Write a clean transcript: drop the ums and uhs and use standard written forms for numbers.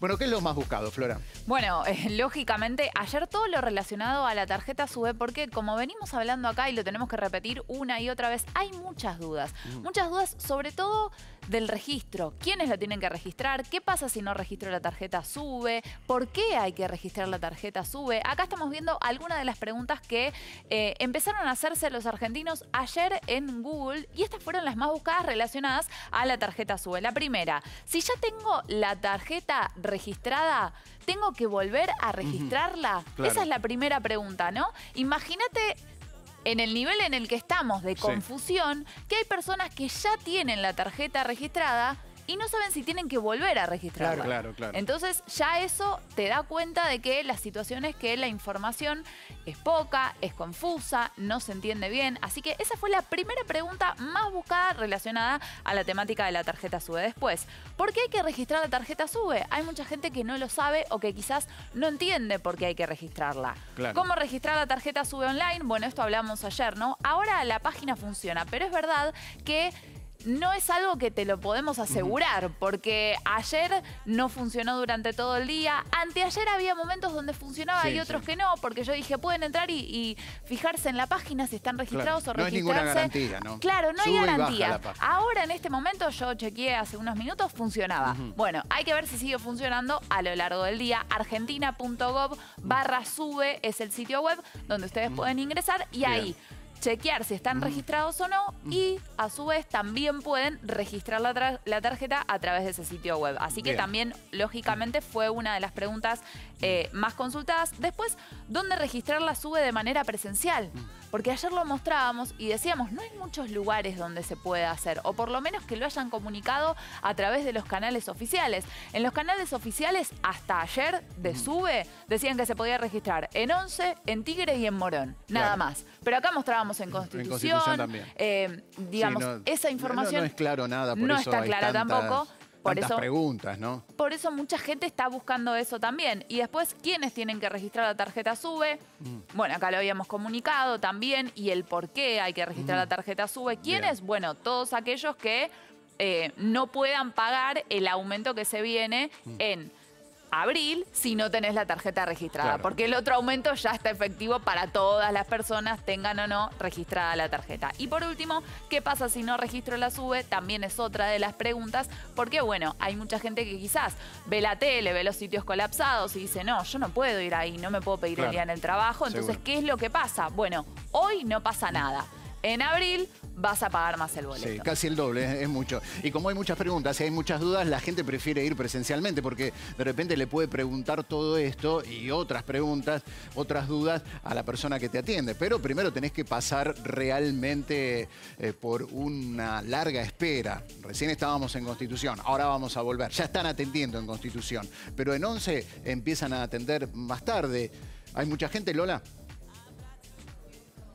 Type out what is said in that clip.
Bueno, ¿qué es lo más buscado, Flora? Bueno, lógicamente, ayer todo lo relacionado a la tarjeta SUBE, porque como venimos hablando acá y lo tenemos que repetir una y otra vez, hay muchas dudas sobre todo del registro. ¿Quiénes la tienen que registrar? ¿Qué pasa si no registro la tarjeta SUBE? ¿Por qué hay que registrar la tarjeta SUBE? Acá estamos viendo algunas de las preguntas que empezaron a hacerse los argentinos ayer en Google, y estas fueron las más buscadas relacionadas a la tarjeta SUBE. La primera, si ya tengo la tarjeta registrada, ¿tengo que volver a registrarla? Claro. Esa es la primera pregunta, ¿no? Imagínate en el nivel en el que estamos de confusión, que hay personas que ya tienen la tarjeta registrada y no saben si tienen que volver a registrarla. Claro, claro, claro. Entonces ya eso te da cuenta de que la situación es que la información es poca, es confusa, no se entiende bien. Así que esa fue la primera pregunta más buscada relacionada a la temática de la tarjeta SUBE. Después, ¿por qué hay que registrar la tarjeta SUBE? Hay mucha gente que no lo sabe o que quizás no entiende por qué hay que registrarla. Claro. ¿Cómo registrar la tarjeta SUBE online? Bueno, esto hablamos ayer, ¿no? Ahora la página funciona, pero es verdad que no es algo que te lo podemos asegurar, porque ayer no funcionó durante todo el día. Anteayer había momentos donde funcionaba y otros que no, porque yo dije, pueden entrar y fijarse en la página si están registrados o registrarse. No hay ninguna garantía, ¿no? Claro, no hay garantía. Ahora, en este momento, yo chequeé hace unos minutos, funcionaba. Bueno, hay que ver si sigue funcionando a lo largo del día. Argentina.gov/SUBE es el sitio web donde ustedes pueden ingresar y ahí chequear si están registrados o no, y a su vez también pueden registrar la tarjeta a través de ese sitio web. Así que también, lógicamente, fue una de las preguntas más consultadas. Después, ¿dónde registrar la SUBE de manera presencial? Porque ayer lo mostrábamos y decíamos, no hay muchos lugares donde se pueda hacer, o por lo menos que lo hayan comunicado a través de los canales oficiales. En los canales oficiales, hasta ayer, de SUBE, decían que se podía registrar en Once, en Tigre y en Morón, nada más. Pero acá mostrábamos en Constitución también. Digamos, sí, no, esa información no es claro nada, por no eso está clara tampoco. Por eso, preguntas, ¿no? Por eso mucha gente está buscando eso también. Y después, ¿quiénes tienen que registrar la tarjeta SUBE? Bueno, acá lo habíamos comunicado también, y el por qué hay que registrar la tarjeta SUBE. ¿Quiénes? Bueno, todos aquellos que no puedan pagar el aumento que se viene en abril, si no tenés la tarjeta registrada, porque el otro aumento ya está efectivo para todas las personas, tengan o no registrada la tarjeta. Y por último, ¿qué pasa si no registro la SUBE? También es otra de las preguntas, porque bueno, hay mucha gente que quizás ve la tele, ve los sitios colapsados y dice, no, yo no puedo ir ahí, no me puedo pedir el día en el trabajo, entonces, ¿qué es lo que pasa? Bueno, hoy no pasa nada. En abril vas a pagar más el boleto. Sí, casi el doble, es mucho. Y como hay muchas preguntas y hay muchas dudas, la gente prefiere ir presencialmente porque de repente le puede preguntar todo esto y otras preguntas, otras dudas a la persona que te atiende. Pero primero tenés que pasar realmente por una larga espera. Recién estábamos en Constitución, ahora vamos a volver. Ya están atendiendo en Constitución, pero en Once empiezan a atender más tarde. ¿Hay mucha gente, Lola?